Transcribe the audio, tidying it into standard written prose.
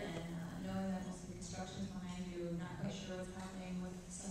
forward and knowing that there's some construction's behind you, not quite sure what's happening with the